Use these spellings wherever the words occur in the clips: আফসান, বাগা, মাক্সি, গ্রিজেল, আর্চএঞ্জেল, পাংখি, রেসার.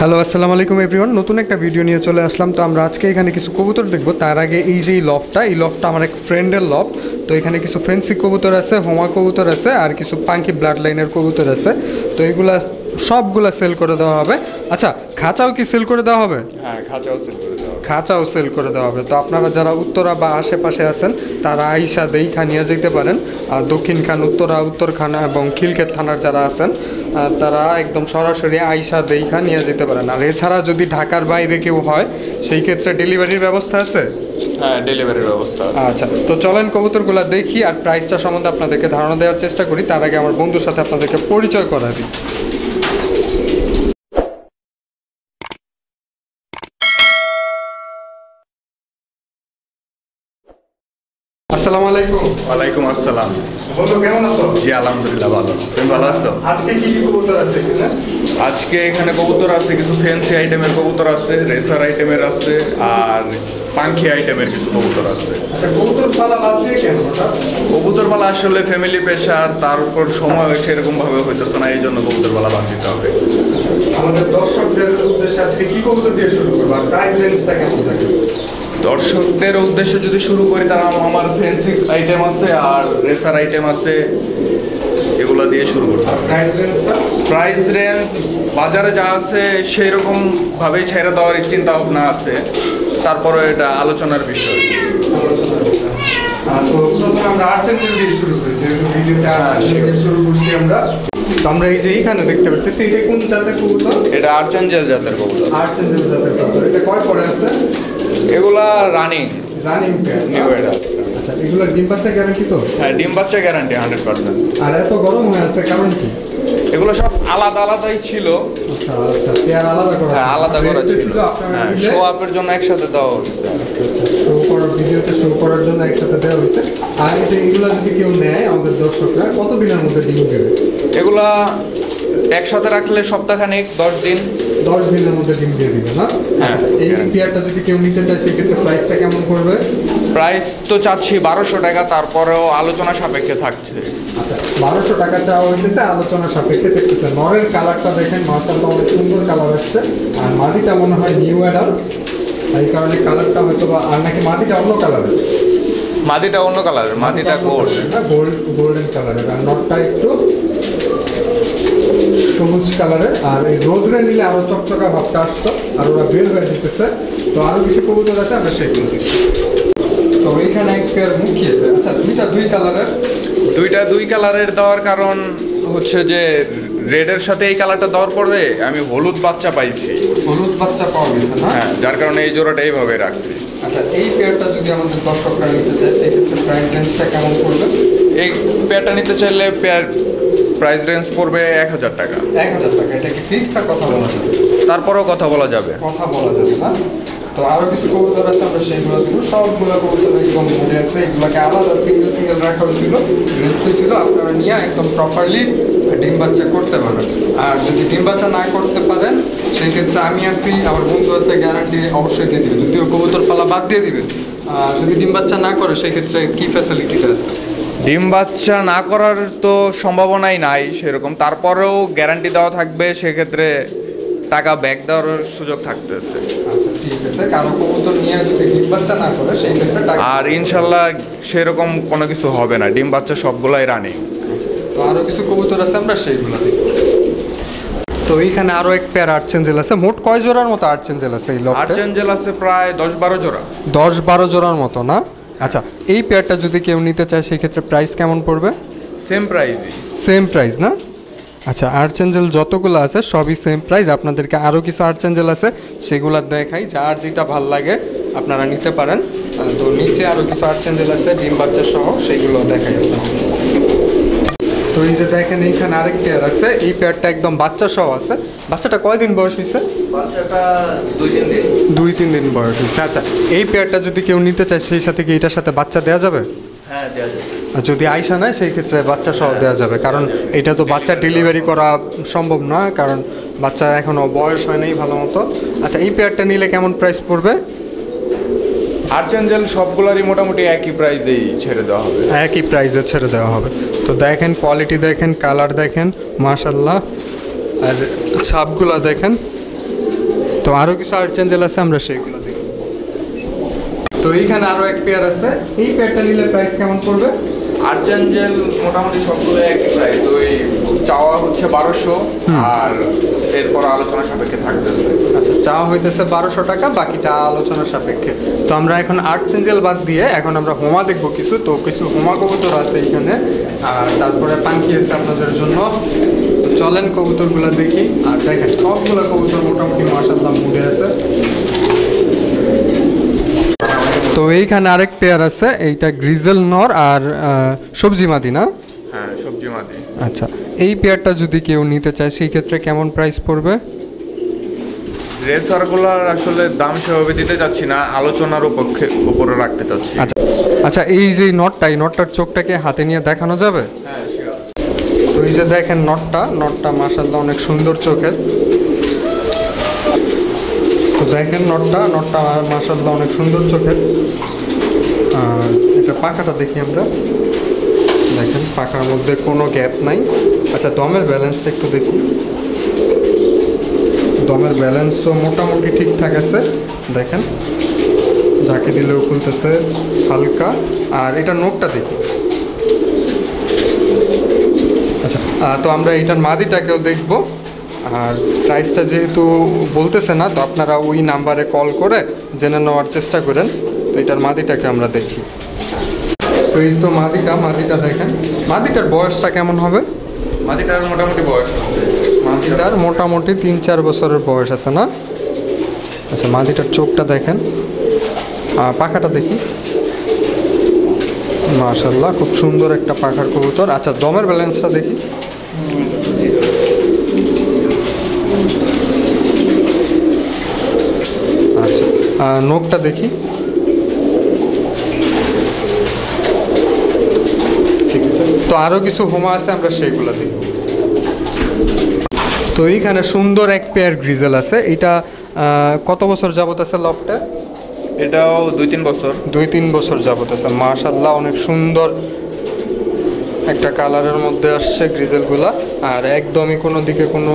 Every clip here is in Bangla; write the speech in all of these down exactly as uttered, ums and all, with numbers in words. হ্যালো আসসালামু আলাইকুম एवरीवन নতুন একটা ভিডিও নিয়ে চলে আসলাম। তো আমরা আজকে এখানে কিছু কবুতর দেখব। তার আগে এই যে লফটা এই লফটা আমার এক ফ্রেন্ডের লফ। তো এখানে কিছু ফেন্সি কবুতর আছে, হোমা কবুতর আছে আর কিছু পাংখি ব্লাড লাইনের কবুতর আছে। তো এগুলা সবগুলা সেল করে দেওয়া হবে। আচ্ছা, খাঁচাও কি সেল করে দেওয়া হবে? হ্যাঁ, খাঁচাও সেল করে দেওয়া হবে। খাঁচাও সেল করে দেওয়া হবে। তো আপনারা যারা উত্তরা বা আশেপাশে আছেন তারা আইসা দেইখা নিয়ে যেতে পারেন। আর দক্ষিণ খান, উত্তরা, উত্তরখানা এবং খিলক্ষেত থানার যারা আছেন তারা একদম সরাসরি আইসা দেইখা নিয়ে যেতে পারেন। আর এছাড়া যদি ঢাকার বাইরে কেউ হয় সেই ক্ষেত্রে ডেলিভারির ব্যবস্থা আছে। হ্যাঁ, ডেলিভারির ব্যবস্থা। আচ্ছা, তো চলেন কবুতরগুলো দেখি আর প্রাইসটা সম্বন্ধে আপনাদেরকে ধারণা দেওয়ার চেষ্টা করি। তার আগে আমার বন্ধুর সাথে আপনাদেরকে পরিচয় করা দিই। আসসালামু আলাইকুম। ওয়ালাইকুম আসসালাম। বন্ধু কেমন আছো? জি আলহামদুলিল্লাহ ভালো। তুমি ভালো আছো? আজকে কি কি কবুতর আছে এখানে? আজকে এখানে কবুতর আছে, কিছু ফ্যান্সি আইটেমের কবুতর আছে, রেসার আইটেমের আছে আর পাংখি আইটেমের কিছু কবুতর আছে। আচ্ছা, কবুতর পালা বাদ দিয়ে কেন? কবুতর পালা আসলে ফ্যামিলি প্রেশার, তার উপর সময় সেরকম ভাবে হইতেছে না, এই জন্য কবুতর পালা বাদ দিতে হবে। আমাদের দর্শকদের উদ্দেশ্যে আজকে কি কবুতর দিয়ে শুরু করবো আর প্রাইস রেঞ্জটা কেমন থাকে? দর্শকদের উদ্দেশ্যে যদি শুরু করি তারা আমার ফ্যান্সি আইটেম আছে আর রেসার আইটেম আছে, এগুলো দিয়ে শুরু করতে হবে। প্রাইস রেঞ্জটা প্রাইস রেঞ্জ বাজারে যা আছে সেই রকমভাবেই ছেড়ে দেওয়ার চিন্তা ভাবনা আছে, তারপরে এটা আলোচনার বিষয়। আমরা এই যে এইখানে দেখতে পারতেছি, এটা কোন জাতের কবুতর? এটা আর্চএঞ্জেল জাতের কবুতর। আর্চএঞ্জেল জাতের কবুতর। এটা কয় পড়ে আছে? এগুলা রানিং রানিং পেয়ার। আচ্ছা, এগুলা ডিম বাচ্চা গ্যারান্টি তো? হ্যাঁ, ডিম বাচ্চা গ্যারান্টি একশো পার্সেন্ট। আর এত গরম হয়ে আছে কারণ কি? এগুলো সব আলাদা আলাদাই ছিল। আচ্ছা আচ্ছা, পেয়ার আলাদা করা? হ্যাঁ, আলাদা করা ছিল। হ্যাঁ, শো আপের জন্য একসাথে দাও। শো করার ভিডিওতে শো করার জন্য একসাথে দেওয়া হয়েছে। আর এই এগুলা যদি কেউ নেয় আমাদের দর্শকরা কত দিনের মধ্যে ডিম দেবে? এগুলা একসাথে রাখলে সপ্তাহখানেক দশ দিন দশ দিনের মধ্যে ডিম দিয়ে দিবে না? হ্যাঁ। এই পেয়ারটা যদি কেউ নিতে চায় সেক্ষেত্রে প্রাইসটা কেমন করবে? প্রাইস তো চাচ্ছি বারোশো টাকা, তারপরেও আলোচনা সাপেক্ষে থাকছে। আচ্ছা, বারোশো টাকা চাওয়া হইতেছে, আলোচনা সাপেক্ষে দেখতেছে। নরের কালারটা দেখেন, মাশাআল্লাহ অনেক সুন্দর কালার আসছে। আর মাদিটা মনে হয় নিউ অ্যাডাল্ট, এই কারণে কালারটা হয়তো বা, আর নাকি মাদিটা অন্য কালারের? মাদিটা অন্য কালারের, মাদিটা গোল্ড, গোল্ড গোল্ডেন কালারের। আর নটটা একটু সবুজ কালারের। আর এই রোদরে নিলে আরো চকচকা ভাবটা আসতো, আর ওরা বের হয়ে দিতেছে। তো আরো কিছু কবুতর আছে আমরা সেগুলো দেখি। তো এইখানে এক পেয়ার মুখী আছে। আচ্ছা, দুইটা দুই কালারের দুইটা দুই কালারের দেওয়ার কারণ হচ্ছে যে রেডের সাথে এই কালারটা দেওয়ার পরে আমি হলুদ বাচ্চা পাইছি। হলুদ বাচ্চা পাওয়া গেছে না? হ্যাঁ, যার কারণে এই জোড়াটা এইভাবে রাখছি। আচ্ছা, এই পেয়ারটা যদি আমাদের দর্শকরা নিতে চায় সেক্ষেত্রে প্রাইস রেঞ্জটা কেমন পড়বে? এই পেয়ারটা নিতে চাইলে পেয়ার প্রাইস রেঞ্জ পড়বে এক হাজার টাকা। এক হাজার টাকা এটা কি ফিক্স না কথা বলা যাবে? তারপরেও কথা বলা যাবে। কথা বলা যাবে না? তো আরও কিছু কবুতর আছে আমরা সেইগুলো দেখব। সবগুলো কবুতর একদম ঘুরে আছে, এগুলোকে আলাদা সিঙ্গেল সিঙ্গেল রাখা হয়েছিল, রেস্টে ছিল। আপনারা নিয়ে একদম প্রপারলি ডিম বাচ্চা করতে পারেন। আর যদি ডিম বাচ্চা না করতে পারেন সেই ক্ষেত্রে আমি আসি, আমার বন্ধু আছে, গ্যারান্টি অবশ্যই দিয়ে দেবে। যদিও কবুতর পালা বাদ দিয়ে দেবে যদি ডিম বাচ্চা না করে, সেই ক্ষেত্রে কী ফ্যাসিলিটিটা আছে? ডিম বাচ্চা না করার তো সম্ভাবনাই নাই সেরকম, তারপরেও গ্যারান্টি দেওয়া থাকবে, সেক্ষেত্রে টাকা ব্যাক দেওয়ার সুযোগ থাকতেছে। আচ্ছা ঠিক আছে, কারো কবুতর নিয়ে যদি ডিম বাচ্চা না করে সেই ক্ষেত্রে টাকা, আর ইনশাল্লাহ সেরকম কোনো কিছু হবে না, ডিম বাচ্চা সবগুলাই রানি। তো আরও কিছু কবুতর আছে আমরা সেইগুলো দেখি। তো এইখানে আরো এক পেয়ার আর্চএঞ্জেল আছে। মোট কয় জোড়ার মতো আর্চএঞ্জেল আছে এই লটে? আর্চএঞ্জেল আছে প্রায় দশ বারো জোড়া। দশ বারো জোড়ার মতো না? আচ্ছা, এই পেয়ারটা যদি কেউ নিতে চায় সেক্ষেত্রে প্রাইস কেমন পড়বে? Same price. সেম প্রাইস না? আচ্ছা, আর্চএঞ্জেল যতগুলো আছে সবই সেম প্রাইস। আপনাদেরকে আরও কিছু আর্চএঞ্জেল আছে সেগুলো দেখাই, যার যেটা ভাল লাগে আপনারা নিতে পারেন। তো নিচে আরও কিছু আর্চএঞ্জেল আছে ডিম বাচ্চা সহ, সেগুলো দেখাই। তো এই যে দেখেন এইখানে আরেক পেয়ার আছে, এই পেয়ারটা একদম বাচ্চা সহ আছে। বাচ্চাটা কয়দিন বয়স হয়েছে? বাচ্চাটা দুই তিন দিন দুই তিন দিন বয়স হয়েছে। আচ্ছা, এই পেয়ারটা যদি কেউ নিতে চায় সেই সাথে কি এটার সাথে বাচ্চা দেওয়া যাবে? হ্যাঁ, দেওয়া যাবে। আর যদি আইসা নেয় সেই ক্ষেত্রে বাচ্চা সহ দেওয়া যাবে, কারণ এটা তো বাচ্চা ডেলিভারি করা সম্ভব না, কারণ বাচ্চা এখনও বয়স হয় নাই ভালো মতো। আচ্ছা, এই পেয়ারটা নিলে কেমন প্রাইস পড়বে? আর্চএঞ্জেল সবগুলোরই মোটামুটি একই প্রাইসেই ছেড়ে দেওয়া হবে। একই প্রাইসে ছেড়ে দেওয়া হবে। তো দেখেন কোয়ালিটি দেখেন, কালার দেখেন, মাশাআল্লাহ। আর ছাপগুলো দেখেন, তো আরও কিছু আর্চএঞ্জেল আছে আমরা সেইগুলো দেখি। তো এইখানে আরও এক পেয়ার আছে, এই পেয়ারটা নিলে প্রাইস কেমন পড়বে? আর্চএঞ্জেল মোটামুটি সবগুলো একই প্রাইস, ওই চাওয়া হচ্ছে বারোশো আর এরপর আলোচনা সাপেক্ষে থাকতে হবে। আচ্ছা, চাওয়া হইতেছে বারোশো টাকা, বাকিটা আলোচনা সাপেক্ষে। তো আমরা এখন আর্চএঞ্জেল বাদ দিয়ে এখন আমরা হোমা দেখবো কিছু। তো কিছু হোমা কবুতর আছে এখানে, আর তারপরে পাংখি আছে আপনাদের জন্য। তো চলেন কবুতরগুলো দেখি। আর দেখেন সবগুলো কবুতর মোটামুটি মাশাআল্লাহ মুডে আছে। তো এইখানে আরেক পেয়ার আছে, এইটা গ্রিজেল নর আর সবজি মাদি না? হ্যাঁ, সবজি মাদি। আচ্ছা, এই পেয়ারটা যদি কেউ নিতে চায় সেই ক্ষেত্রে কেমন প্রাইস পড়বে? রেসারগুলোর আসলে দাম সেভাবে দিতে চাচ্ছি না, আলোচনার উপরে উপরে রাখতে চাচ্ছি। আচ্ছা আচ্ছা, এই যে নটটা, এই নটটার চোখটাকে হাতে নিয়ে দেখানো যাবে? হ্যাঁ। তো এই যে দেখেন নটটা, নটটা মাশাআল্লাহ অনেক সুন্দর চোখের। তো দেখেন নটটা, নটটা মাশাআল্লাহ অনেক সুন্দর চোখের। আর এটা পাখাটা দেখি আমরা, দেখেন পাখার মধ্যে কোনো গ্যাপ নাই। আচ্ছা, দমের ব্যালেন্সটা একটু দেখি, দমের ব্যালেন্সও মোটামুটি ঠিকঠাক আছে। দেখেন ঝাঁকি দিলেও খুলতেছে হালকা। আর এটা নোটটা দেখি। আচ্ছা, তো আমরা এইটার মাদিটাকেও দেখব। আর প্রাইসটা যেহেতু বলতেছে না, তো আপনারা ওই নাম্বারে কল করে জেনে নেওয়ার চেষ্টা করেন। তো এটার মাদিটাকে আমরা দেখি। তো এই তো মাদিটা, মাদিটা দেখেন। মাদিটার বয়সটা কেমন হবে? মাদিটার মোটামুটি বয়স আছে, মাদিটার মোটামুটি তিন চার বছরের বয়স আছে না? আচ্ছা, মাদিটার চোখটা দেখেন, পাখাটা দেখি, মাশাআল্লাহ খুব সুন্দর একটা পাখার কবুতর। আচ্ছা, দমের ব্যালেন্সটা দেখি। আচ্ছা, নখটা দেখি, ঠিক আছে। তো আরও কিছু হোমা আছে, আমরা সেইগুলো দেখি। তো এইখানে সুন্দর এক পেয়ার গ্রিজেল আছে, এটা কত বছর যাবত আছে লফটে? এটাও দুই তিন বছর, দুই তিন বছর যাবত আছে। মাশাআল্লাহ অনেক সুন্দর একটা কালারের মধ্যে আসছে গ্রিজেলগুলা, আর একদমই কোনো দিকে কোনো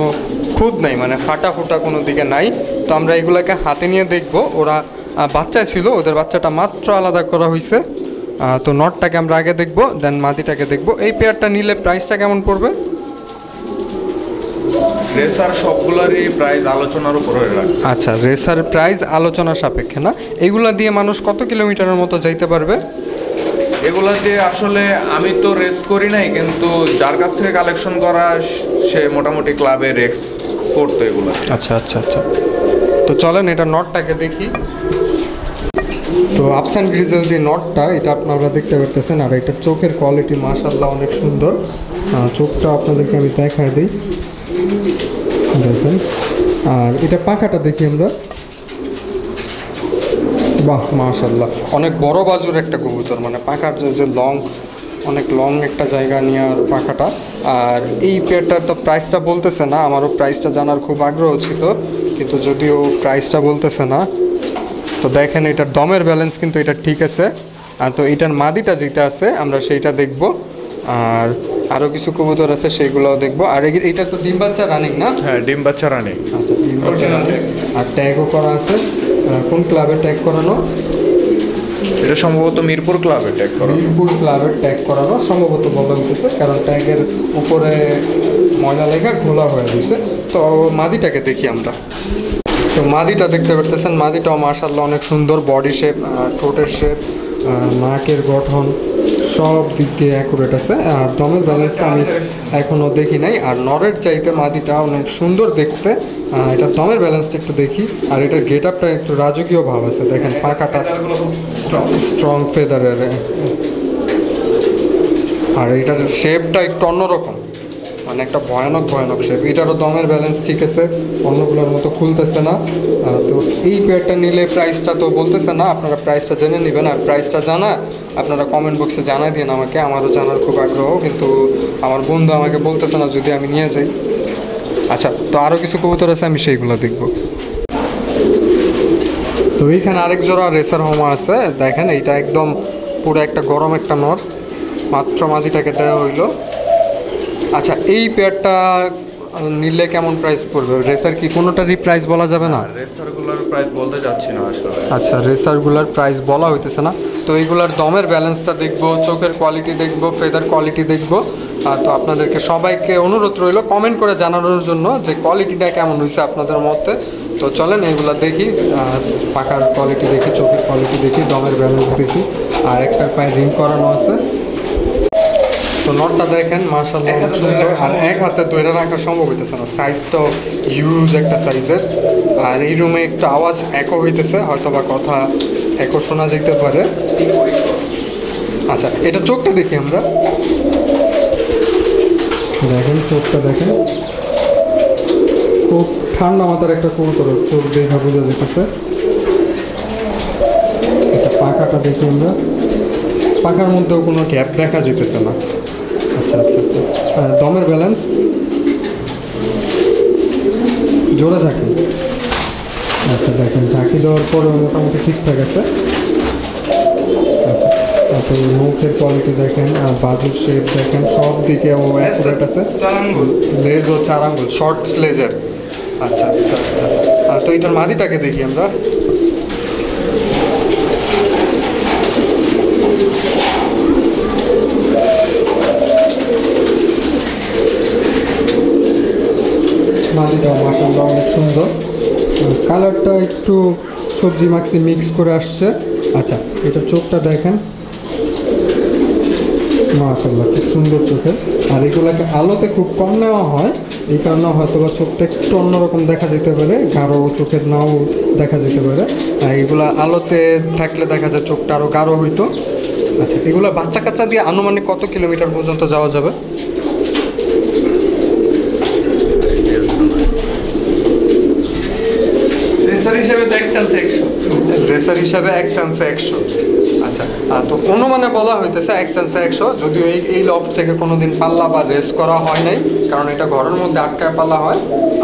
খুদ নাই, মানে ফাটা ফুটা কোনো দিকে নাই। তো আমরা এগুলাকে হাতে নিয়ে দেখব। ওরা বাচ্চা ছিল, ওদের বাচ্চাটা মাত্র আলাদা করা হয়েছে। তো নটটাকে আমরা আগে দেখব, দেন মাদিটাকে দেখব। এই পেয়ারটা নিলে প্রাইসটা কেমন পড়বে? রেসার সবগুলোরই প্রাইস আলোচনার উপরে রাখবে। আচ্ছা, রেসার প্রাইস আলোচনা সাপেক্ষে না? এগুলা দিয়ে মানুষ কত কিলোমিটারের মতো যাইতে পারবে? এগুলা দিয়ে আসলে আমি তো রেস করি নাই, কিন্তু যার কাছ থেকে কালেকশন করা সে মোটামুটি ক্লাবে রেস করতো এগুলো। আচ্ছা আচ্ছা আচ্ছা। তো চলেন এটা নটটাকে দেখি। তো আফসান গ্রিজেল যে নটটা, এটা আপনারা দেখতে পারতেছেন। আর এটার চোখের কোয়ালিটি মাশাআল্লাহ অনেক সুন্দর। চোখটা আপনাদেরকে আমি দেখাই দিই, দেখেন। আর এটা পাখাটা দেখি আমরা। বাহ, মাশাআল্লাহ অনেক বড় বাজুর একটা কবুতর, মানে পাখার যে লং, অনেক লং একটা জায়গা নিয়ে আর পাখাটা। আর এই পেয়ারটার তো প্রাইসটা বলতেছে না, আমারও প্রাইসটা জানার খুব আগ্রহ ছিল, কিন্তু যদিও প্রাইসটা বলতেছে না। তো দেখেন এটার দমের ব্যালেন্স কিন্তু এটা ঠিক আছে। আর তো এটার মাদিটা যেটা আছে আমরা সেইটা দেখব, আর আরও কিছু কবুতর আছে সেইগুলোও দেখবো। আর এটা তো ডিম বাচ্চা রানিং না? হ্যাঁ, ডিম বাচ্চা রানিং। আচ্ছা, ডিম বাচ্চা রানিং। আর ট্যাগও করা আছে। কোন ক্লাবে ট্যাগ করানো? এটা সম্ভবত মিরপুর ক্লাবে ট্যাগ করানো। মিরপুর ক্লাবে ট্যাগ করানো সম্ভবত বলা হইতেছে, কারণ ট্যাগের উপরে ময়লা লেখা ঘোলা হয়ে রয়েছে। তো মাদিটাকে দেখি আমরা। তো মাদিটা দেখতে পারতেছেন, মাদিটাও মাশাআল্লাহ অনেক সুন্দর। বডি শেপ, ঠোঁটের শেপ, নাকের গঠন সব দিক দিয়ে অ্যাকুরেট আছে। আর দমের ব্যালেন্সটা আমি এখনও দেখি নাই। আর নরের চাইতে মাদিটা অনেক সুন্দর দেখতে। এটা দমের ব্যালেন্সটা একটু দেখি। আর এটার গেট আপটা একটু রাজকীয় ভাব আছে, দেখেন পাকাটা স্ট্রং ফেদারের। আর এটার শেপটা একটু অন্যরকম, মানে একটা ভয়ানক ভয়ানক শেপ। এটারও দমের ব্যালেন্স ঠিক আছে, অন্যগুলোর মতো খুলতেছে না। তো এই পেয়ারটা নিলে প্রাইসটা তো বলতেছে না, আপনারা প্রাইসটা জেনে নেবেন। আর প্রাইসটা জানা আপনারা কমেন্ট বক্সে জানাই দিন আমাকে, আমারও জানার খুব আগ্রহ, কিন্তু আমার বন্ধু আমাকে বলতেছে না যদি আমি নিয়ে যাই। আচ্ছা, তো আরও কিছু কবুতর আছে, আমি সেইগুলো দেখব। তো এইখানে আরেক জোড়া রেসার হোমা আছে, দেখেন। এইটা একদম পুরো একটা গরম একটা নর, মাত্র মাদিটাকে দেওয়া হইলো। আচ্ছা, এই পেয়ারটা নিলে কেমন প্রাইস পড়বে? রেসার কি কোনোটারই প্রাইস বলা যাবে না? রেসারগুলোর প্রাইস বলতে যাচ্ছি না আসলে। আচ্ছা, রেসারগুলোর প্রাইস বলা হইতেছে না। তো এইগুলোর দমের ব্যালেন্সটা দেখবো, চোখের কোয়ালিটি দেখবো, ফেদার কোয়ালিটি দেখবো। তো আপনাদেরকে সবাইকে অনুরোধ রইল কমেন্ট করে জানানোর জন্য যে কোয়ালিটিটা কেমন হয়েছে আপনাদের মতে। তো চলেন এগুলো দেখি, পাখার কোয়ালিটি দেখি, চোখের কোয়ালিটি দেখি, দমের ব্যালেন্স দেখি। আর একটার পায়ে রিং করানো আছে। তো নটটা দেখেন মাশাআল্লাহ অনেক সুন্দর, আর এক হাতে ধরে রাখা সম্ভব হইতেছে না, সাইজটাও হিউজ একটা সাইজের। আর এই রুমে একটু আওয়াজ একও হইতেছে, হয়তো বা কথা একও শোনা যেতে পারে। আচ্ছা, এটা চোখটা দেখি আমরা, দেখেন চোখটা দেখেন, খুব ঠান্ডা মাথার একটা কোন করো, চোখ দেখা বোঝা যেতেছে। আচ্ছা, পাখাটা দেখি আমরা, পাখার মধ্যেও কোনো গ্যাপ দেখা যেতেছে না। আচ্ছা আচ্ছা আচ্ছা, দমের ব্যালেন্স জোড়া ঝাঁকি। আচ্ছা দেখেন, ঝাঁকি দেওয়ার পরে মোটামুটি ঠিকঠাক আছে। আচ্ছা, তারপরে মুখের কোয়ালিটি দেখেন, আর বাজুর শেপ দেখেন, সব দিকে ও অ্যাকুরেট আছে। চারাঙ্গুল লেজ ও চারাঙ্গুল শর্ট লেজের। আচ্ছা আচ্ছা আচ্ছা, তো এটার মাদিটাকে দেখি আমরা। মাদিটাও মাশাআল্লাহ অনেক সুন্দর, কালারটা একটু সবজি মাখি মিক্স করে আসছে। আচ্ছা, এটা চোখটা দেখেন মাশাআল্লাহ খুব সুন্দর চোখের। আর এগুলোকে আলোতে খুব কম নেওয়া হয়, এই কারণে হয়তো বা চোখটা একটু অন্যরকম দেখা যেতে পারে, গাঢ় চোখের নাও দেখা যেতে পারে। আর এগুলো আলোতে থাকলে দেখা যায় চোখটা আরও গাঢ় হইতো। আচ্ছা, এগুলো বাচ্চা কাচ্চা দিয়ে আনুমানিক কত কিলোমিটার পর্যন্ত যাওয়া যাবে? রেসার হিসাবে তো এক চান্সে একশো রেসার হিসাবে এক চান্সে একশো আচ্ছা, তো অনুমানে বলা হইতেছে এক চান্সে একশো। যদিও এই এই লফট থেকে কোনো দিন পাল্লা বা রেস করা হয় নাই, কারণ এটা ঘরের মধ্যে আটকায় পাল্লা হয়।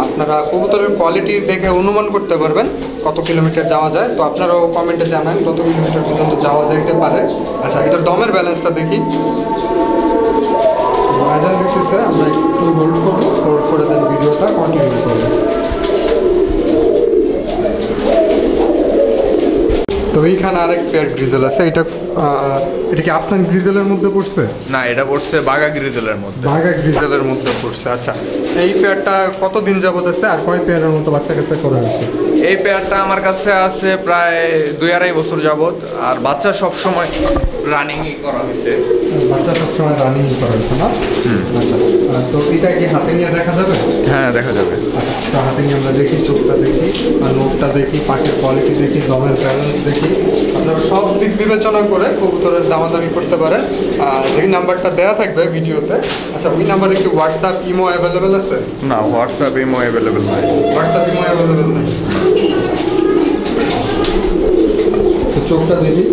আপনারা কবুতরের কোয়ালিটি দেখে অনুমান করতে পারবেন কত কিলোমিটার যাওয়া যায়। তো আপনারাও কমেন্টে জানান কত কিলোমিটার পর্যন্ত যাওয়া যাইতে পারে। আচ্ছা, এটার দমের ব্যালেন্সটা দেখি। আজান দিতেছে, আমরা একটু হোল্ড করবো, হোল্ড করে দেন ভিডিওটা কন্টিনিউ করবো। তো এইখানে আরেক পেয়ার গ্রিজেল আছে, এটা এটা কি আফসান গ্রিজেলের মধ্যে পড়ছে? না, এটা পড়ছে বাগা গ্রিজেলের মধ্যে, বাগা গ্রিজেলের মধ্যে পড়ছে। আচ্ছা, এই পেয়ারটা কতদিন যাবত আছে আর কয় পেয়ারের মতো বাচ্চা কাচ্চা করা আছে? এই পেয়ারটা আমার কাছে আছে প্রায় দুই আড়াই বছর যাবত, আর বাচ্চা সবসময় রানিংই করা হয়েছে। বাচ্চা সবসময় রানিংই করা হয়েছে না? আচ্ছা, তো এটা কি হাতে নিয়ে দেখা যাবে? হ্যাঁ, দেখা যাবে। আচ্ছা, তো হাতে নিয়ে আমরা দেখি, চোখটা দেখি, আর নোটটা দেখি, পাখির কোয়ালিটি দেখি, দমের ব্যালেন্স দেখি। আপনারা সব দিক বিবেচনা করে কবুতরের দামাদামি করতে পারেন, যে নাম্বারটা দেওয়া থাকবে ভিডিওতে। আচ্ছা, ওই নাম্বারে কি হোয়াটসঅ্যাপ ইমো অ্যাভেলেবেল আছে? না, হোয়াটসঅ্যাপ ইমো অ্যাভেলেবেল নাই। হোয়াটসঅ্যাপ ইমো অ্যাভেলেবেল নাই। আচ্ছা, তো চোখটা দেখি।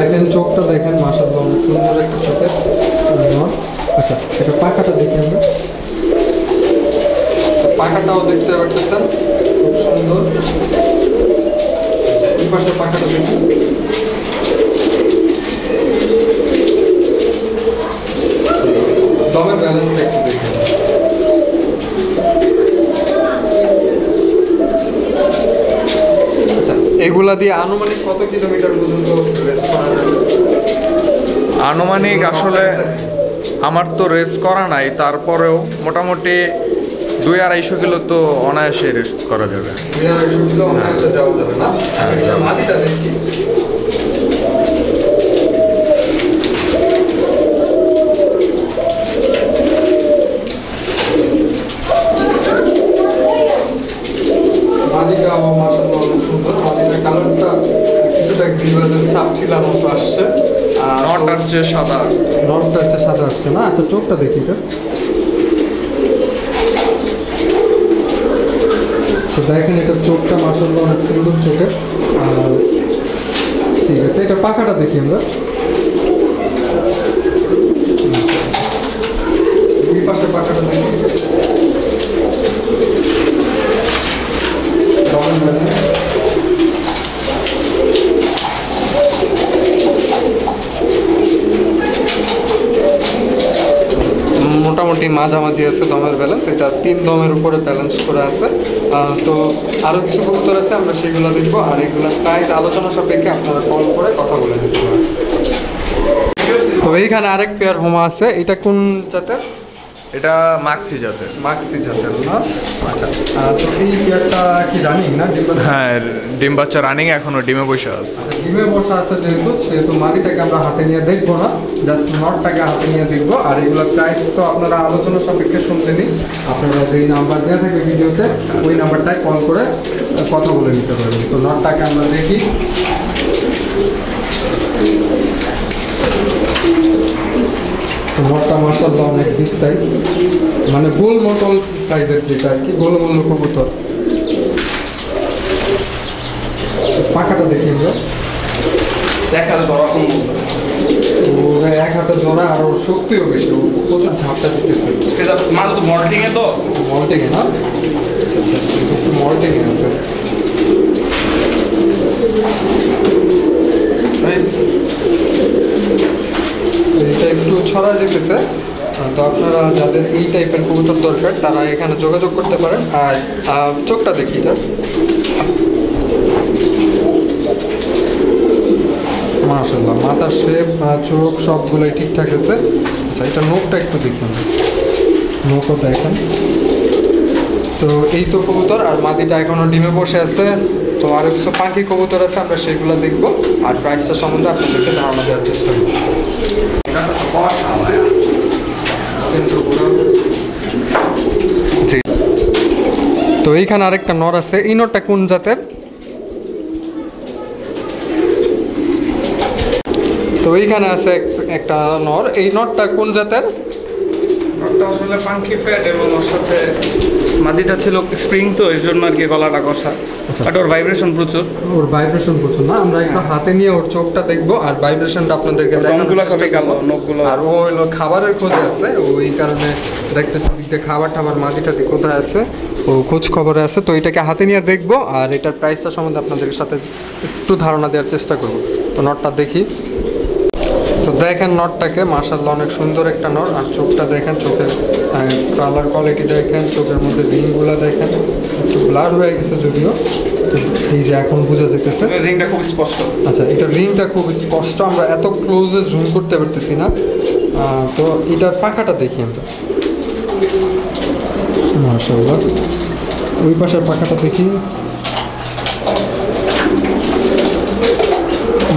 দেখেন চোখটা দেখেন মাশাআল্লাহ অনেক সুন্দর একটা চোখের। আচ্ছা, এটা পাখাটা দেখি আমরা, পাখাটাও দেখতে পারতেছেন খুব সুন্দর। এই পাশে পাখাটা দেখুন। দমের ব্যালেন্সটা একটু দেখুন। আচ্ছা, এগুলা দিয়ে আনুমানিক কত কিলোমিটার পর্যন্ত রেস করা যাবে? আনুমানিক আসলে আমার তো রেস করা নাই, তারপরেও মোটামুটি দুই আড়াইশো কিলো তো অনায়াসে রেস করা যাবে। দুই আড়াইশো কিলো অনায়াসে যাওয়া যাবে না? মাটিটা দেখি। মাটিটা মাশাআল্লাহ অনেক সুন্দর, মাটিটা কালারটা কিছুটা গ্রিজেলের সাপচিলার মতো আসছে, আর নটটার চেয়ে সাদা নটটার চেয়ে সাদা আসছে না? আচ্ছা, চোখটা দেখি তো। তো দেখেন এটার চোখটা মাশাআল্লাহ অনেক সুন্দর চোখের। আর ঠিক আছে, এটা পাখাটা দেখি আমরা। দুই পাশে পাখাটা দেখি। মোটামুটি মাঝামাঝি আছে দমের ব্যালেন্স, এটা তিন দমের উপরে ব্যালেন্স করে আছে। তো আরও কিছু কবুতর আছে আমরা সেগুলো দেখবো, আর এগুলো প্রাইস আলোচনা সাপেক্ষে আপনারা কল করে কথা বলে নিতে পারেন। তো এইখানে আরেক পেয়ার হোমা আছে, এটা কোন জাতের? এটা মাক্সি জাতের। মাক্সি জাতের না, আচ্ছা। তো এই পেয়ারটা কি রানিং না ডিম? হ্যাঁ ডিম বাচ্চা রানিং, এখনও ডিমে বসে আছে। আচ্ছা ডিমে বসে আছে যেহেতু সেহেতু মাদিটাকে আমরা হাতে নিয়ে দেখবো না, জাস্ট নটটাকে হাতে নিয়ে দেখবো। আর এগুলোর প্রাইস তো আপনারা আলোচনা সাপেক্ষে শুনতে নিন, আপনারা যেই নাম্বার দেওয়া থাকবে ভিডিওতে ওই নাম্বারটায় কল করে কথা বলে নিতে পারবেন। তো নটটাকে আমরা দেখি। মোটটা মাশাআল্লাহ অনেক বিগ সাইজ, মানে গোল মটল সাইজের, যেটা আর কি গোল গোল কবুতর। পাখাটা দেখি আমরা, এক হাতে ধরা কবুতর, এক হাতে ধরা আর শক্তিও বেশি, প্রচুর ঝাপটা দিতেছে। মানে তো মল্টিংয়ে তো মল্টিংয়ে না, আচ্ছা আচ্ছা একটু মল্টিংয়ে আছে। এটা একটু ছড়া যেতেছে। তো আপনারা যাদের এই টাইপের কবুতর দরকার তারা এখানে যোগাযোগ করতে পারেন। আর চোখটা দেখি, এটা মাশাআল্লাহ মাথার শেপ চোখ সবগুলোই ঠিকঠাক আছে। আচ্ছা এটা নখটা একটু দেখুন, নখও দেখেন। তো এই তো কবুতর, আর মাদিটা এখনও ডিমে বসে আছে। তো আরও কিছু পাখি কবুতর আছে আমরা সেগুলো দেখবো, আর প্রাইসটা সম্বন্ধে আপনাদেরকে ধারণা দেওয়ার চেষ্টা করবো। জি, তো এইখানে আরেকটা নর আছে, এই নরটা কোন জাতের? তো এইখানে আছে একটা নর, এই নরটা কোন জাতের? নরটা আসলে পাংখি ফ্যাট, এবং ওর সাথে মাদিটা ছিল স্প্রিং, তো এর জন্য আর কি গলাটা কষা। আর ওর ভাইব্রেশন প্রচুর, ওর ভাইব্রেশন প্রচুর না, আমরা একটু হাতে নিয়ে ওর চোখটা দেখবো আর ভাইব্রেশনটা আপনাদেরকে দেখাবো। আর ও হলো খাবারের খোঁজে আছে, ওই কারণে দেখতেছে দিক দিয়ে খাবার টাবার মাটিটা দিয়ে কোথায় আছে, ও খোঁজ খবরে আছে। তো এটাকে হাতে নিয়ে দেখবো আর এটার প্রাইসটা সম্বন্ধে আপনাদের সাথে একটু ধারণা দেওয়ার চেষ্টা করবো। তো নটটা দেখি। তো দেখেন নটটাকে, মাশাআল্লাহ অনেক সুন্দর একটা নট। আর চোখটা দেখেন, চোখের কালার কোয়ালিটি দেখেন, চোখের মধ্যে রিংগুলো দেখেন, একটু ব্লার হয়ে গেছে যদিও, এই যে এখন বোঝা যেতেছে রিংটা খুব স্পষ্ট। আচ্ছা এটা রিংটা খুব স্পষ্ট, আমরা এত ক্লোজে জুম করতে পারতেছি না। তো এটার পাখাটা দেখি আমরা, মাশাআল্লাহ ওই পাশের পাখাটা দেখি।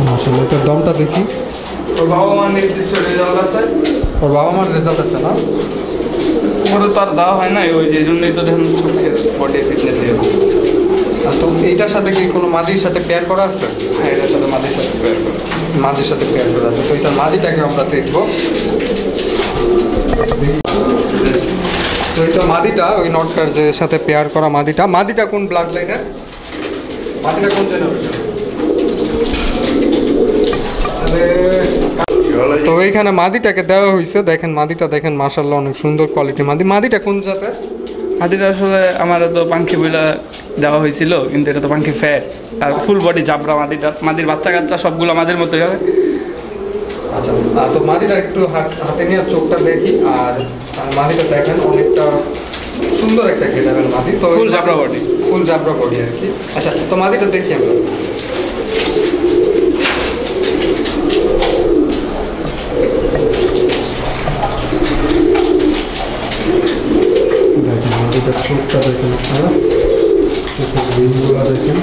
মাশাআল্লাহ এটার দমটা দেখি। ওর বাবা মার নির্দিষ্ট রেজাল্ট আছে, ওর বাবা মার রেজাল্ট আছে না, ওটা তো আর দেওয়া হয় না, ওই যে জন্যই তো দেখুন চোখের বডি ফিটনেস। তো এইটার সাথে কি কোনো মাদির সাথে পেয়ার করা আছে? হ্যাঁ এটার সাথে মাদির সাথে পেয়ার করা আছে, মাদির সাথে পেয়ার করা আছে। তো এটার মাদিটাকে আমরা দেখব। তো এটা মাদিটা ওই নটকার যে সাথে পেয়ার করা মাদিটা, মাদিটা কোন ব্লাড লাইনের? মাদিটা কোন জেনারেশন? তো এইখানে মাদিটাকে দেওয়া হয়েছে, দেখেন মাদিটা দেখেন, মাশাআল্লাহ অনেক সুন্দর কোয়ালিটি মাদি। মাদিটা কোন জাতের? মাদিটা আসলে আমার তো পাংখি বইলা দেওয়া হয়েছিল, কিন্তু এটা তো পাংখি ফ্যাট আর ফুল বডি জাবরা মাদিটা। মাদির বাচ্চা কাচ্চা সবগুলো আমাদের মতোই হবে। আচ্ছা তো মাদিটা একটু হাতে নিয়ে চোখটা দেখি। আর মাদিটা দেখেন অনেকটা সুন্দর একটা গেটাবেল মাদি, তো ফুল জাবরা বডি, ফুল জাবরা বডি আর কি। আচ্ছা তো মাদিটা দেখি আমরা। এটা চোখটা দেখেন আপনারা, চোখের রিংগুলো দেখেন।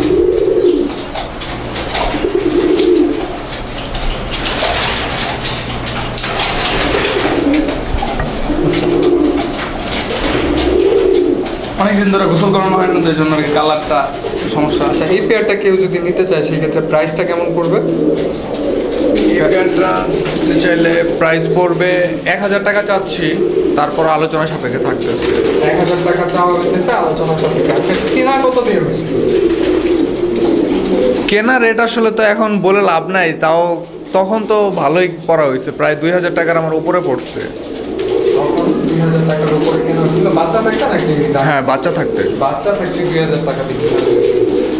অনেকদিন ধরে গোসল করানো হয় না, এর জন্য কালারটা সমস্যা। আচ্ছা এই পেয়ারটা কেউ যদি নিতে চায় সেক্ষেত্রে প্রাইসটা কেমন পড়বে? চাইলে প্রাইস পড়বে এক হাজার টাকা চাচ্ছি, তারপর আলোচনা সাপেক্ষে থাকতে হবে। এক হাজার টাকা চাওয়া হইতেছে আলোচনা সাপেক্ষে। আচ্ছা কেনা কত দিয়ে হয়েছে? কেনা রেট আসলে তো এখন বলে লাভ নাই, তাও তখন তো ভালোই পড়া হয়েছে, প্রায় দুই হাজার টাকার আমার উপরে পড়ছে। দুই হাজার টাকার উপরে কেনা হয়েছিল, বাচ্চা থাকতে নাকি? হ্যাঁ বাচ্চা থাকতে, বাচ্চা থাকতে দুই হাজার টাকা দিয়ে।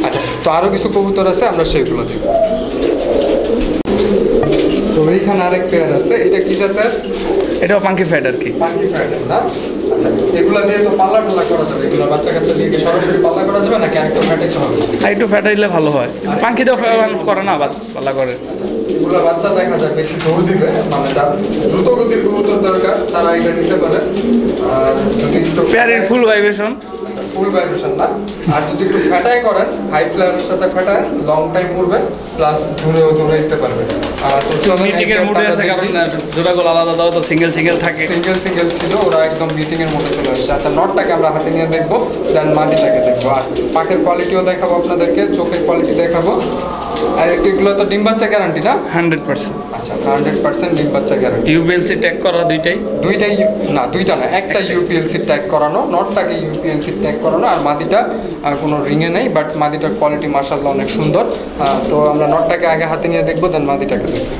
আচ্ছা তো আরও কিছু কবুতর আছে আমরা সেগুলো দেখবো। তো এইখানে আরেক পেয়ার আছে, এটা কি জাতের? এটাও পাংখি ফ্যাড আর কি, পাংখি ফ্যাড না। আচ্ছা এগুলা দিয়ে তো পাল্লা টাল্লা করা যাবে, এগুলা বাচ্চা কাচ্চা দিয়ে কি সরাসরি পাল্লা করা যাবে নাকি আরেকটু ফ্যাটাইতে হবে? আরেকটু ফ্যাটাইলে ভালো হয়, পাংখি তো ফ্যাটাইলে করে না পাল্লা করে। আচ্ছা এগুলা বাচ্চা দেখা যায় বেশি দৌড় দিবে, মানে যার দ্রুত গতির কবুতর দরকার তারা এটা নিতে পারে। আর যদি তো প্যারের ফুল ভাইব্রেশন ফুল ভাইব্রেশন না, আর যদি একটু ফ্যাটাই করেন হাই ফ্লায়ারের সাথে ফ্যাটায় লং টাইম উড়বে, প্লাস দূরেও দূরে দিতে পারবে। আর তো মিটিং এর মোডে আছে আপনার জোড়া গোল আলাদা দাও তো সিঙ্গেল সিঙ্গেল থাকে, সিঙ্গেল সিঙ্গেল ছিল ওরা একদম মিটিং এর মোডে চলে আসছে। আচ্ছা নটটাকে আমরা হাতে নিয়ে দেখব, দেন মাদিটাকে দেখবো, আর পাখির কোয়ালিটিও দেখাবো আপনাদেরকে, চোখের কোয়ালিটি দেখাবো। আর এগুলো তো ডিম বাচ্চা গ্যারান্টি না একশো পার্সেন্ট? আচ্ছা একশো পার্সেন্ট ডিম বাচ্চা গ্যারান্টি। ইউপিএলসি ট্যাগ করা দুইটাই, দুইটাই না দুইটা না একটা ইউপিএলসি ট্যাগ করানো, নটটাকে ইউপিএলসি ট্যাগ করানো, আর মাদিটা আর কোনো রিংয়ে নেই, বাট মাদিটার কোয়ালিটি মাশাআল্লাহ অনেক সুন্দর। তো আমরা নটটাকে আগে হাতে নিয়ে দেখবো, দেন মাদিটাকে দেখবো।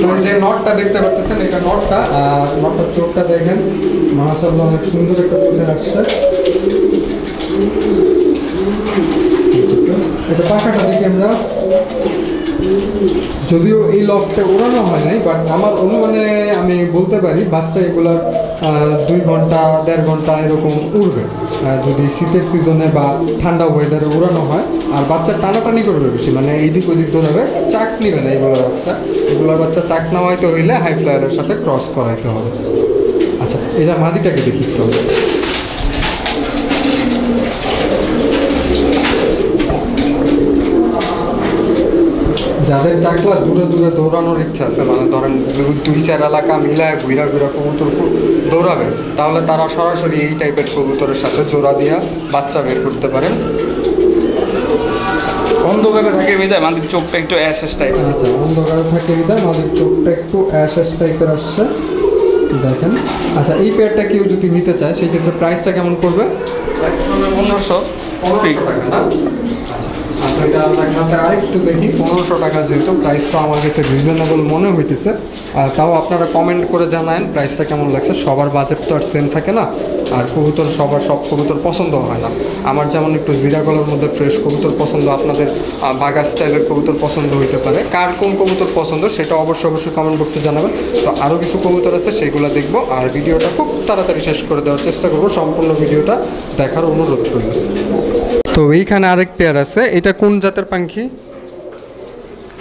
তো যে নটটা দেখতে পাচ্ছেন এটা নটটা, নটটার চোখটা দেখেন মাশাআল্লাহ অনেক সুন্দর একটা চলে আসছে। এটা পাখাটা দেখি আমরা, যদিও এই লফটে ওড়ানো হয় নাই, বাট আমার অনুমানে আমি বলতে পারি বাচ্চা এগুলার দুই ঘন্টা দেড় ঘন্টা এরকম উড়বে যদি শীতের সিজনে বা ঠান্ডা ওয়েদারে উড়ানো হয়। আর বাচ্চা টানাটানি করবে বেশি, মানে এইদিক ওদিক ধরবে, চাক নেবে না এগুলোর বাচ্চা। এগুলোর বাচ্চা চাক না হয়তো হইলে হাই ফ্লায়ারের সাথে ক্রস করাইতে হবে। আচ্ছা এটা মাদিটাকে দেখি একটু। যাদের চাকলা দূরে দূরে দৌড়ানোর ইচ্ছা আছে, মানে ধরেন দুই চার এলাকা মিলায় ঘুরা ঘুরা কবুতর দৌড়াবে, তাহলে তারা সরাসরি এই টাইপের কবুতরের সাথে জোড়া দিয়া বাচ্চা বের করতে পারেন। অন্ধকারে থাকে বিদায় মাদির চোখটা একটু অ্যাশ অ্যাশ টাইপের। আচ্ছা অন্ধকারে থাকে বিদায় মাদির চোখটা একটু অ্যাশ অ্যাশ টাইপের আসছে দেখেন। আচ্ছা এই পেয়ারটা কেউ যদি নিতে চায় সেই ক্ষেত্রে প্রাইসটা কেমন করবে? পনেরোশো পনেরোশো টাকা না? আচ্ছা আচ্ছা এটা আপনার কাছে আরেকটু দেখি, পনেরোশো টাকা যেহেতু প্রাইসটা আমার কাছে রিজনেবল মনে হইতেছে। আর তাও আপনারা কমেন্ট করে জানান প্রাইসটা কেমন লাগছে, সবার বাজেট তো আর সেম থাকে না, আর কবুতর সবার সব কবুতর পছন্দ হয় না। আমার যেমন একটু জিরা কলার মধ্যে ফ্রেশ কবুতর পছন্দ, আপনাদের বাগা স্টাইলের কবুতর পছন্দ হইতে পারে। কার কোন কবুতর পছন্দ সেটা অবশ্যই অবশ্যই কমেন্ট বক্সে জানাবেন। তো আরও কিছু কবুতর আছে সেইগুলো দেখবো, আর ভিডিওটা খুব তাড়াতাড়ি শেষ করে দেওয়ার চেষ্টা করবো, সম্পূর্ণ ভিডিওটা দেখার অনুরোধ রইল। তো এইখানে আরেক পেয়ার আছে, এটা কোন জাতের পাখি?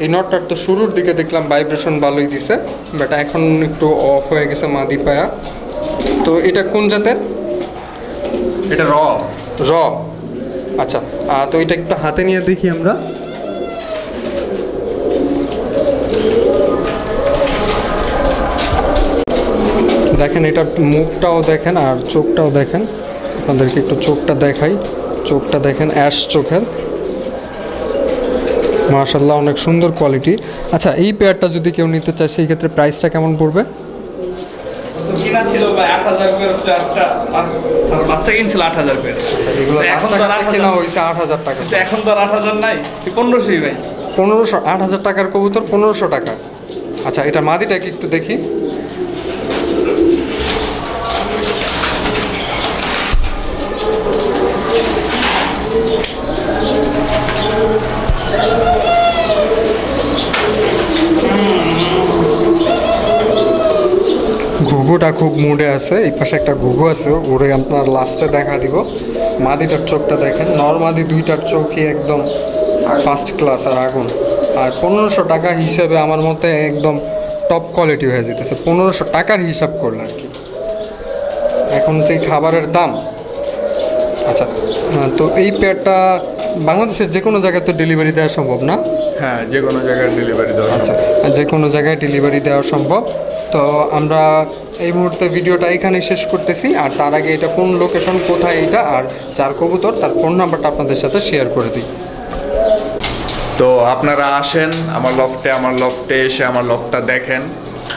এই নটটার তো শুরুর দিকে দেখলাম ভাইব্রেশন ভালোই দিছে, বাট এখন একটু অফ হয়ে গেছে মাদি পায়া। তো এটা কোন জাতের? এটা র র। আচ্ছা তো এটা একটু হাতে নিয়ে দেখি আমরা। দেখেন এটা মুখটাও দেখেন আর চোখটাও দেখেন, আপনাদেরকে একটু চোখটা দেখাই। চোখটা দেখেন অ্যাশ চোখের, মাশাআল্লাহ অনেক সুন্দর কোয়ালিটি। আচ্ছা এই পেয়ারটা যদি কেউ নিতে চায় সেই ক্ষেত্রে প্রাইসটা কেমন পড়বে? পনেরোশো আট হাজার টাকার কবুতর পনেরোশো টাকা। আচ্ছা এটা মাদিটাকে একটু দেখি। ঘুঘুটা খুব মুডে আছে, এই পাশে একটা ঘুঘু আছে ওরে আপনার লাস্টে দেখা দিব। মাদিটার চোখটা দেখেন, নরমাদি দুইটার চোখই একদম ফার্স্ট ক্লাস আর আগুন। আর পনেরোশো টাকা হিসাবে আমার মতে একদম টপ কোয়ালিটি হয়ে যেতেছে, পনেরোশো টাকার হিসাব করলে আর কি, এখন যে খাবারের দাম। আচ্ছা তো এই পেয়ারটা বাংলাদেশের যে কোনো জায়গায় তো ডেলিভারি দেওয়া সম্ভব না? হ্যাঁ যে কোনো জায়গায় ডেলিভারি দেওয়া। আচ্ছা যে কোনো জায়গায় ডেলিভারি দেওয়া সম্ভব। তো আমরা এই মুহূর্তে ভিডিওটা এখানেই শেষ করতেছি, আর তার আগে এটা কোন লোকেশন কোথায় এটা আর চার কবুতর তার ফোন নাম্বারটা আপনাদের সাথে শেয়ার করে দিই। তো আপনারা আসেন আমার লফটে, আমার লফটে এসে আমার লফটা দেখেন,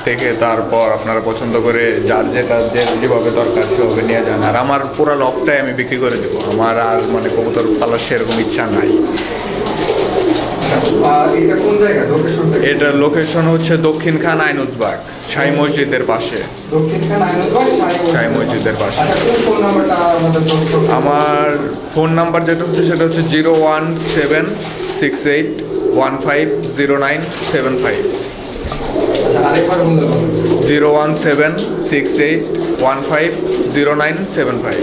থেকে তারপর আপনারা পছন্দ করে যার যেটা যে যেভাবে দরকার সেভাবে নিয়ে যান। আর আমার পুরো লফটাই আমি বিক্রি করে দেবো, আমার আর মানে কবুতর পালার সেরকম ইচ্ছা নাই। এটা লোকেশন হচ্ছে দক্ষিণ খান আইনুজবাগ সাই মসজিদের পাশে। সাই মসজিদের পাশে আমার ফোন নাম্বার যেটা হচ্ছে সেটা হচ্ছে zero one seven six eight one five zero nine seven five. Zero one seven six eight one five zero nine seven five.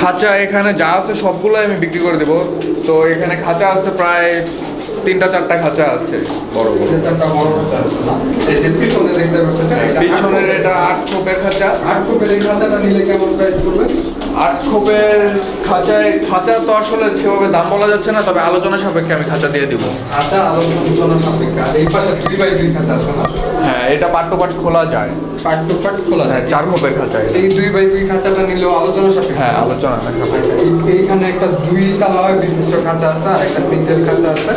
খাঁচা এখানে যা আছে সবগুলো আমি বিক্রি করে দেবো। তো এখানে খাঁচা আছে প্রায় তিনটা চারটা খাঁচা আছে বড় বড়। পিছনের এটা আট খোপের খাঁচা। আট খোপের এই খাঁচাটা নিলে কেমন প্রাইস পড়বে? আট খোপের খাঁচায় খাঁচা তো আসলে সেভাবে দাম বলা যাচ্ছে না, তবে আলোচনা সাপেক্ষে আমি খাঁচা দিয়ে দিব। আচ্ছা, আলোচনা সাপেক্ষে। আর এই পাশে দুই বাই তিন খাঁচা আছে না? হ্যাঁ, এটা পাট টু পাট খোলা যায়। পাট টু পাট খোলা যায়, চার খোপের খাঁচায়। এই দুই বাই দুই খাঁচাটা নিলেও আলোচনা সাপেক্ষে। হ্যাঁ, আলোচনা সাপেক্ষে। এইখানে একটা দুই তালা বিশিষ্ট খাঁচা আছে আর একটা সিঙ্গেল খাঁচা আছে।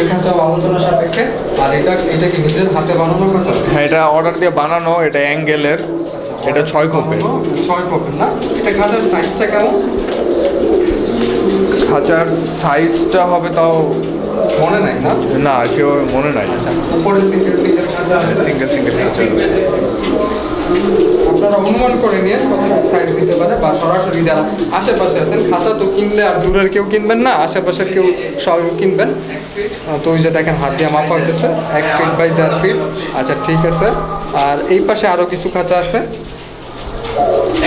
এই খাঁচাও আলোচনা সাপেক্ষে। আর এটা এটা কি নিজের হাতে বানানো খাঁচা? হ্যাঁ, এটা অর্ডার দিয়ে বানানো। এটা অ্যাঙ্গেলের, এটা ছয় খোপের। ছয় খোপের না? এটা খাঁচার সাইজটা কেমন? খাঁচার সাইজটা হবে তাও মনে নাই না? না, কেউ মনে নাই। আচ্ছা, উপরে সিঙ্গেল সিঙ্গেল খাঁচা আছে। সিঙ্গেল সিঙ্গেল খাঁচা আপনারা অনুমান করে নিয়ে কত সাইজ দিতে পারে, বা সরাসরি যারা আশেপাশে আছেন খাঁচা তো কিনলে আর দূরের কেউ কিনবেন না, আশেপাশের কেউ সব কিনবেন। তো ওই যে দেখেন হাত দিয়ে মাপা হইতেছে, এক ফিট বাই দেড় ফিট। আচ্ছা ঠিক আছে। আর এই পাশে আরও কিছু খাঁচা আছে,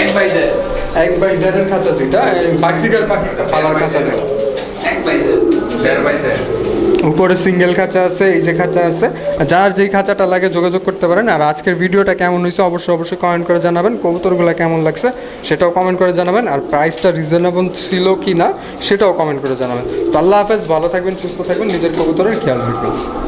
এক বাই দেড় এক বাই দেড়ের খাঁচা, যেটা বাক্সিকার পালার খাঁচা যেটা এক বাই দেড় দেড় বাই দেড়। উপরে সিঙ্গেল খাঁচা আছে, এই যে খাঁচা আছে। যার যেই খাঁচাটা লাগে যোগাযোগ করতে পারেন। আর আজকের ভিডিওটা কেমন হয়েছে অবশ্যই অবশ্যই কমেন্ট করে জানাবেন। কবুতরগুলো কেমন লাগছে সেটাও কমেন্ট করে জানাবেন। আর প্রাইসটা রিজনেবল ছিল কি না সেটাও কমেন্ট করে জানাবেন। তো আল্লাহ হাফেজ, ভালো থাকবেন, সুস্থ থাকবেন, নিজের কবুতরের খেয়াল রাখবেন।